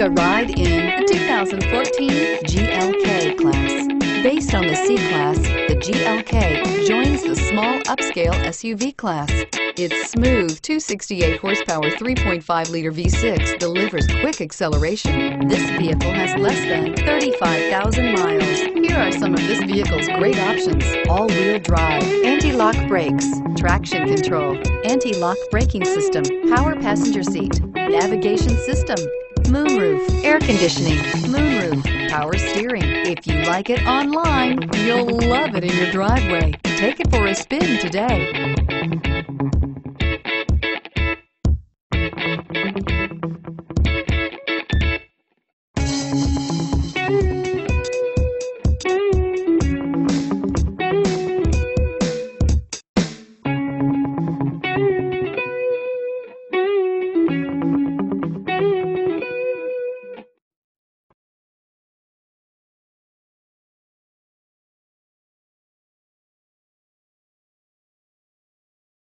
Take a ride in 2014 GLK Class. Based on the C-Class, the GLK joins the small upscale SUV class. Its smooth 268 horsepower 3.5-liter V6 delivers quick acceleration. This vehicle has less than 35,000 miles. Here are some of this vehicle's great options: all-wheel drive, anti-lock brakes, traction control, anti-lock braking system, power passenger seat, navigation system, moonroof, air conditioning, moonroof, power steering. If you like it online, you'll love it in your driveway. Take it for a spin today.